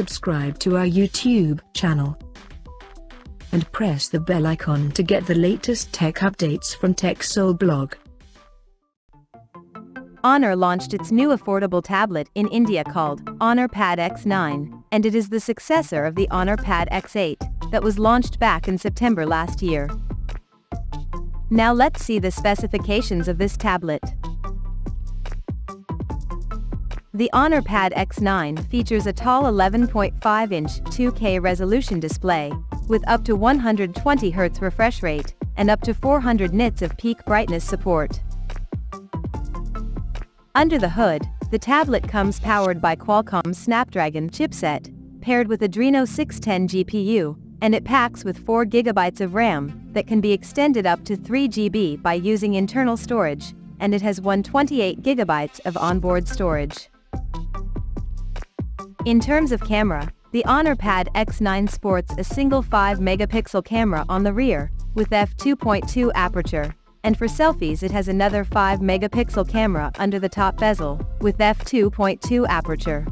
subscribe to our YouTube channel and press the bell icon to get the latest tech updates from TechSole Blog. Honor launched its new affordable tablet in India called Honor Pad X9, and it is the successor of the Honor Pad X8 that was launched back in September last year. Now let's see the specifications of this tablet. The Honor Pad X9 features a tall 11.5-inch 2K resolution display with up to 120 Hz refresh rate and up to 400 nits of peak brightness support. Under the hood, the tablet comes powered by Qualcomm Snapdragon chipset, paired with Adreno 610 GPU, and it packs with 4 GB of RAM that can be extended up to 3 GB by using internal storage, and it has 128 GB of onboard storage. In terms of camera, the Honor Pad X9 sports a single 5-megapixel camera on the rear, with f2.2 aperture. And for selfies it has another 5-megapixel camera under the top bezel, with f2.2 aperture.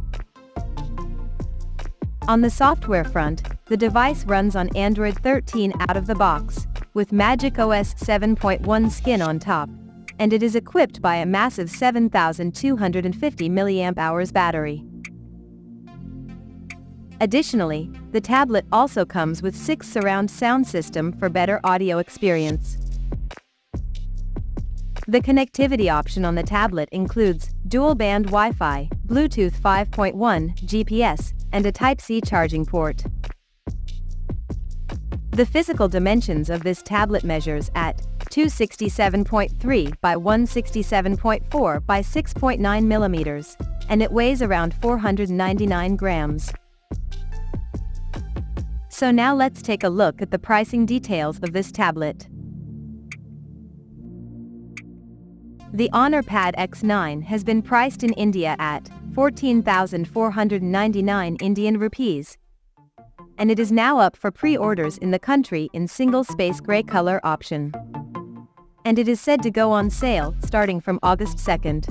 On the software front, the device runs on Android 13 out of the box, with Magic OS 7.1 skin on top, and it is equipped by a massive 7,250 mAh battery. Additionally, the tablet also comes with 6 surround sound system for better audio experience. The connectivity option on the tablet includes dual-band Wi-Fi, Bluetooth 5.1, GPS, and a Type-C charging port. The physical dimensions of this tablet measures at 267.3 by 167.4 by 6.9 millimeters, and it weighs around 499 grams. So now let's take a look at the pricing details of this tablet. The Honor Pad X9 has been priced in India at 14,499 Indian rupees, and it is now up for pre-orders in the country in single space grey color option. And it is said to go on sale starting from August 2nd.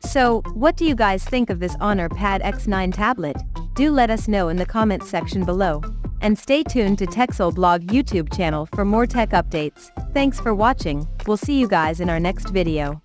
So, what do you guys think of this Honor Pad X9 tablet? Do let us know in the comment section below. And stay tuned to TechSole Blog YouTube channel for more tech updates. Thanks for watching, we'll see you guys in our next video.